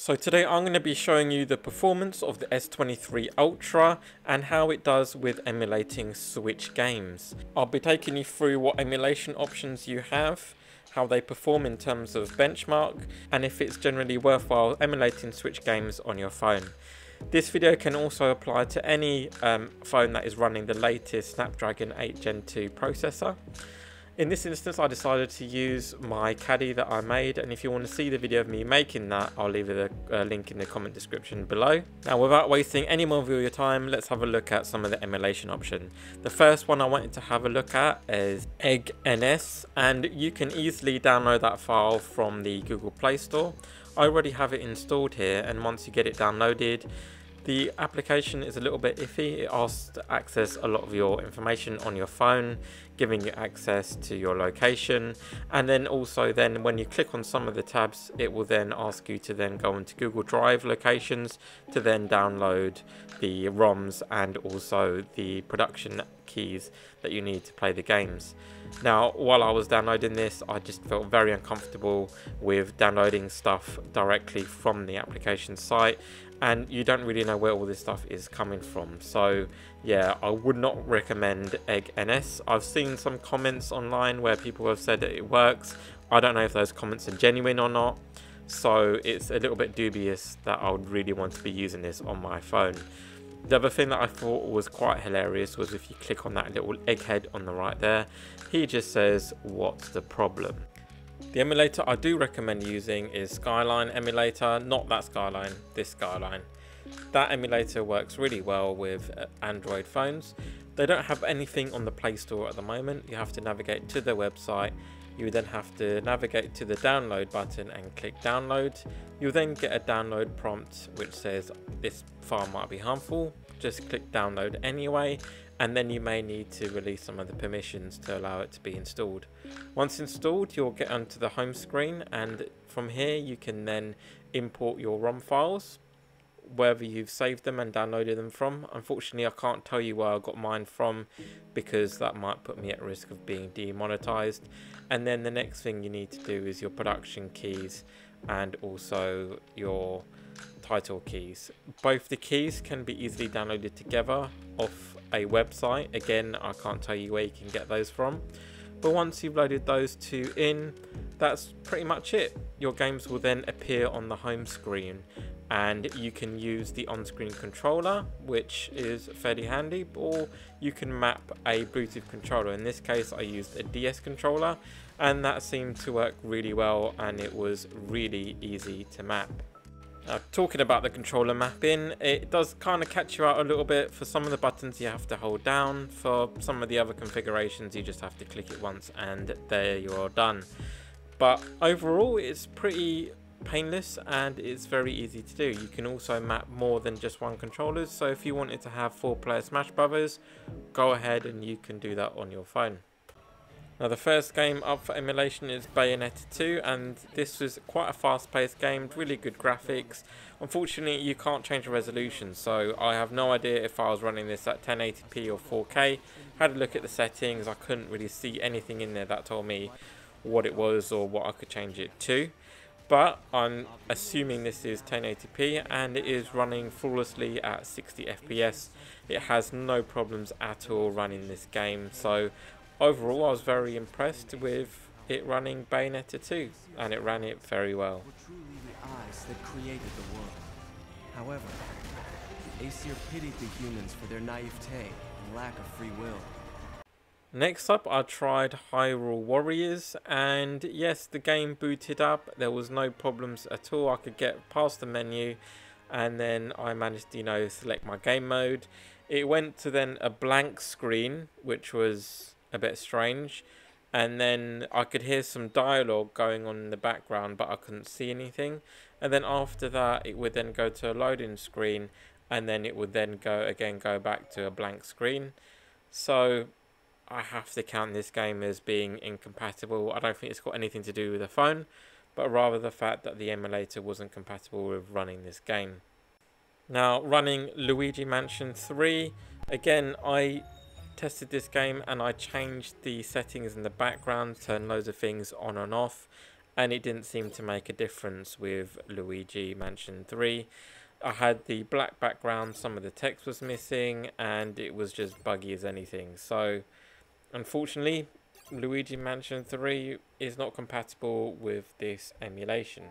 So today I'm going to be showing you the performance of the S23 Ultra and how it does with emulating Switch games. I'll be taking you through what emulation options you have, how they perform in terms of benchmark, and if it's generally worthwhile emulating Switch games on your phone. This video can also apply to any phone that is running the latest Snapdragon 8 Gen 2 processor. In this instance, I decided to use my caddy that I made, and if you want to see the video of me making that, I'll leave a link in the comment description below. Now, without wasting any more of your time, let's have a look at some of the emulation options. The first one I wanted to have a look at is EggNS, and you can easily download that file from the Google Play Store. I already have it installed here, and once you get it downloaded, the application is a little bit iffy. It asks to access a lot of your information on your phone, giving you access to your location, and then also then when you click on some of the tabs, it will then ask you to then go into Google Drive locations to then download the ROMs and also the production keys that you need to play the games. Now, while I was downloading this, I just felt very uncomfortable with downloading stuff directly from the application site, and you don't really know where all this stuff is coming from. So yeah, I would not recommend EggNS. I've seen some comments online where people have said that it works. I don't know if those comments are genuine or not, so it's a little bit dubious that I would really want to be using this on my phone. The other thing that I thought was quite hilarious was if you click on that little egghead on the right there, he just says, "What's the problem?" The emulator I do recommend using is Skyline emulator, not that Skyline, this Skyline. That emulator works really well with Android phones. They don't have anything on the Play Store at the moment. You have to navigate to their website. You then have to navigate to the download button and click download. You'll then get a download prompt which says this file might be harmful. Just click download anyway, and then you may need to release some of the permissions to allow it to be installed. Once installed, you'll get onto the home screen, and from here you can then import your ROM files, wherever you've saved them and downloaded them from. Unfortunately, I can't tell you where I got mine from because that might put me at risk of being demonetized. And then the next thing you need to do is your production keys and also your title keys. Both the keys can be easily downloaded together off a website. Again, I can't tell you where you can get those from. But once you've loaded those two in, that's pretty much it. Your games will then appear on the home screen, and you can use the on-screen controller, which is fairly handy, or you can map a Bluetooth controller. In this case, I used a DS controller, and that seemed to work really well, and it was really easy to map. Now, talking about the controller mapping, it does kind of catch you out a little bit. For some of the buttons you have to hold down, for some of the other configurations you just have to click it once and there you're done. But overall it's pretty painless and it's very easy to do. You can also map more than just one controller, so if you wanted to have 4-player Smash Brothers, go ahead and you can do that on your phone. Now, the first game up for emulation is Bayonetta 2, and this was quite a fast-paced game, really good graphics. Unfortunately, you can't change the resolution, so I have no idea if I was running this at 1080p or 4K. Had a look at the settings, I couldn't really see anything in there that told me what it was or what I could change it to. But I'm assuming this is 1080p and it is running flawlessly at 60 FPS. It has no problems at all running this game, so overall, I was very impressed with it running Bayonetta 2, and it ran it very well. Were truly the eyes that created the world. However, the Aesir pitied the humans for their naivete and lack of free will. Next up, I tried Hyrule Warriors, and yes, the game booted up. There was no problems at all. I could get past the menu, and then I managed to, select my game mode. It went to then a blank screen, which was a bit strange, and then I could hear some dialogue going on in the background, but I couldn't see anything. And then after that, it would then go to a loading screen, and then it would then go back to a blank screen. So I have to count this game as being incompatible. I don't think it's got anything to do with the phone, but rather the fact that the emulator wasn't compatible with running this game. Now, running Luigi's Mansion 3, again, I tested this game and I changed the settings in the background, turned loads of things on and off, and it didn't seem to make a difference with Luigi Mansion 3. I had the black background, some of the text was missing, and it was just buggy as anything. So, unfortunately, Luigi Mansion 3 is not compatible with this emulation.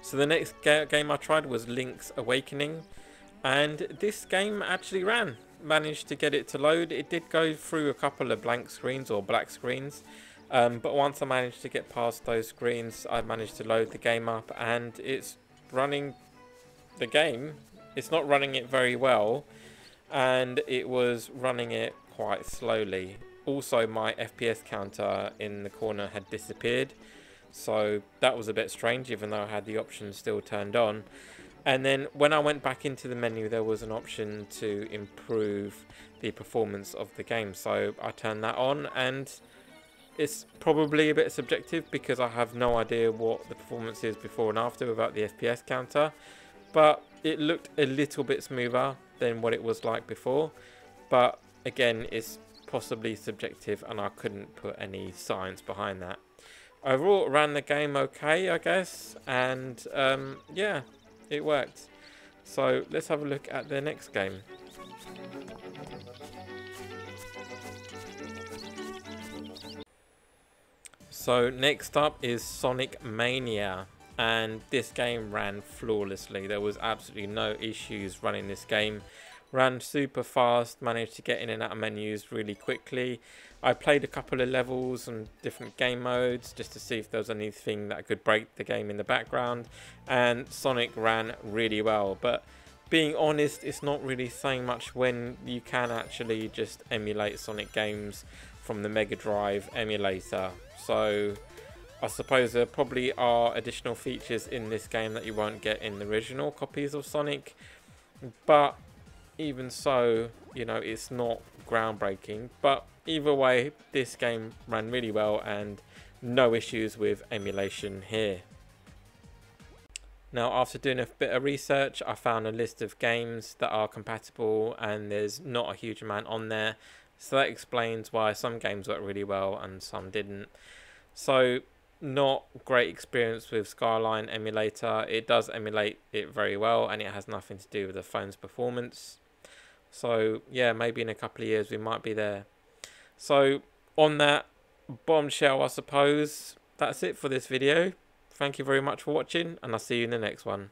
So the next game I tried was Link's Awakening, and this game actually ran. Managed to get it to load. It did go through a couple of blank screens or black screens. But once I managed to get past those screens, I managed to load the game up, and it's running the game. It's not running it very well, and it was running it quite slowly. Also, my FPS counter in the corner had disappeared, so that was a bit strange, even though I had the option still turned on. And then when I went back into the menu, there was an option to improve the performance of the game, so I turned that on, and it's probably a bit subjective because I have no idea what the performance is before and after without the FPS counter, but it looked a little bit smoother than what it was like before. But again, it's possibly subjective, and I couldn't put any science behind that. Overall, ran the game okay, I guess, and yeah, it worked. So let's have a look at the next game. So next up is Sonic Mania, and this game ran flawlessly. There was absolutely no issues running this game. Ran super fast, managed to get in and out of menus really quickly. I played a couple of levels and different game modes just to see if there was anything that could break the game in the background, and Sonic ran really well. But being honest, it's not really saying much when you can actually just emulate Sonic games from the Mega Drive emulator. So I suppose there probably are additional features in this game that you won't get in the original copies of Sonic, but even so, you know, it's not groundbreaking. But either way, this game ran really well and no issues with emulation here. Now, after doing a bit of research, I found a list of games that are compatible, and there's not a huge amount on there. So that explains why some games worked really well and some didn't. So not great experience with Skyline emulator. It does emulate it very well, and it has nothing to do with the phone's performance. So yeah, maybe in a couple of years we might be there. So on that bombshell, I suppose that's it for this video. Thank you very much for watching, and I'll see you in the next one.